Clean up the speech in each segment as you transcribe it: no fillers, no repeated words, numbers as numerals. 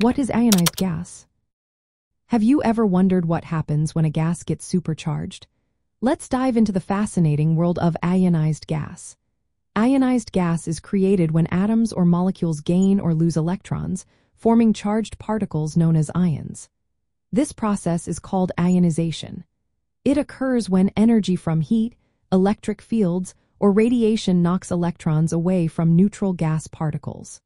What is ionized gas? Have you ever wondered what happens when a gas gets supercharged? Let's dive into the fascinating world of ionized gas. Ionized gas is created when atoms or molecules gain or lose electrons, forming charged particles known as ions. This process is called ionization. It occurs when energy from heat, electric fields, or radiation knocks electrons away from neutral gas particles.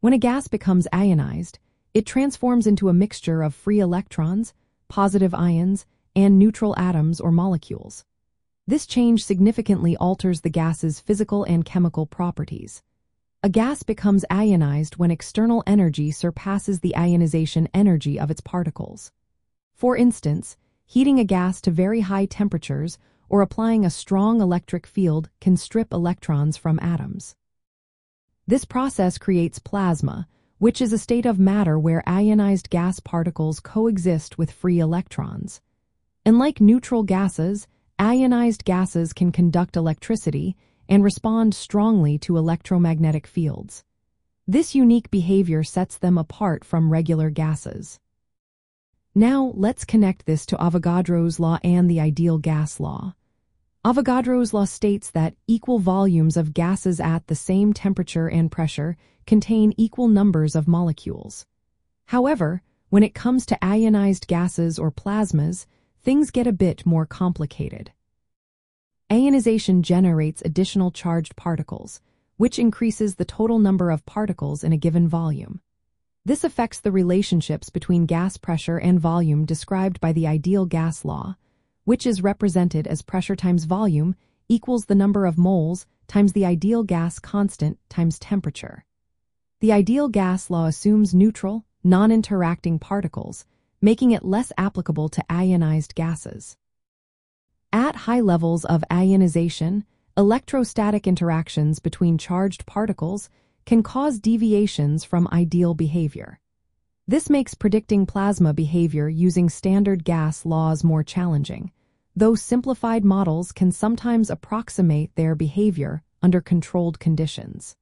When a gas becomes ionized, it transforms into a mixture of free electrons, positive ions, and neutral atoms or molecules. This change significantly alters the gas's physical and chemical properties. A gas becomes ionized when external energy surpasses the ionization energy of its particles. For instance, heating a gas to very high temperatures or applying a strong electric field can strip electrons from atoms. This process creates plasma, which is a state of matter where ionized gas particles coexist with free electrons. Unlike neutral gases, ionized gases can conduct electricity and respond strongly to electromagnetic fields. This unique behavior sets them apart from regular gases. Now, let's connect this to Avogadro's law and the ideal gas law. Avogadro's law states that equal volumes of gases at the same temperature and pressure contain equal numbers of molecules. However, when it comes to ionized gases or plasmas, things get a bit more complicated. Ionization generates additional charged particles, which increases the total number of particles in a given volume. This affects the relationships between gas pressure and volume described by the ideal gas law, which is represented as pressure times volume equals the number of moles times the ideal gas constant times temperature. The ideal gas law assumes neutral, non-interacting particles, making it less applicable to ionized gases. At high levels of ionization, electrostatic interactions between charged particles can cause deviations from ideal behavior. This makes predicting plasma behavior using standard gas laws more challenging, though simplified models can sometimes approximate their behavior under controlled conditions.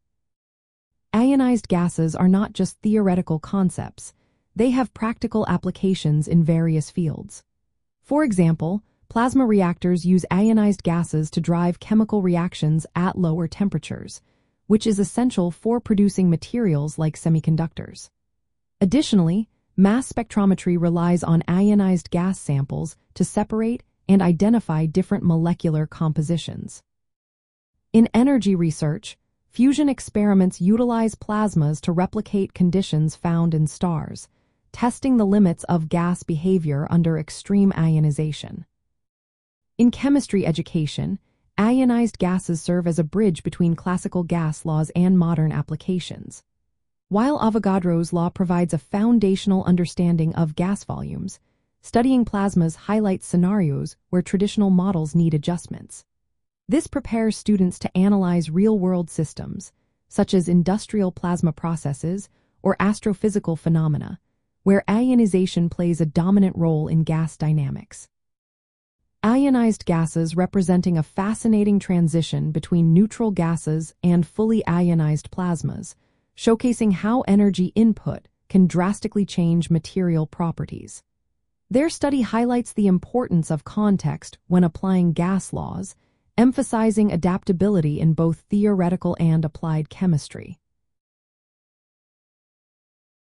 Ionized gases are not just theoretical concepts, they have practical applications in various fields. For example, plasma reactors use ionized gases to drive chemical reactions at lower temperatures, which is essential for producing materials like semiconductors. Additionally, mass spectrometry relies on ionized gas samples to separate and identify different molecular compositions. In energy research, fusion experiments utilize plasmas to replicate conditions found in stars, testing the limits of gas behavior under extreme ionization. In chemistry education, ionized gases serve as a bridge between classical gas laws and modern applications. While Avogadro's law provides a foundational understanding of gas volumes, studying plasmas highlights scenarios where traditional models need adjustments. This prepares students to analyze real-world systems, such as industrial plasma processes or astrophysical phenomena, where ionization plays a dominant role in gas dynamics. Ionized gases representing a fascinating transition between neutral gases and fully ionized plasmas, showcasing how energy input can drastically change material properties. Their study highlights the importance of context when applying gas laws, emphasizing adaptability in both theoretical and applied chemistry.